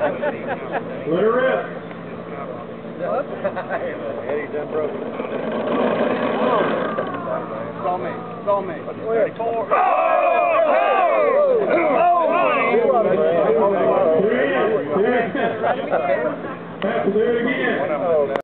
Let her rip. Eddie's done broke. Saw me. Saw me. There it is. Have to do it again.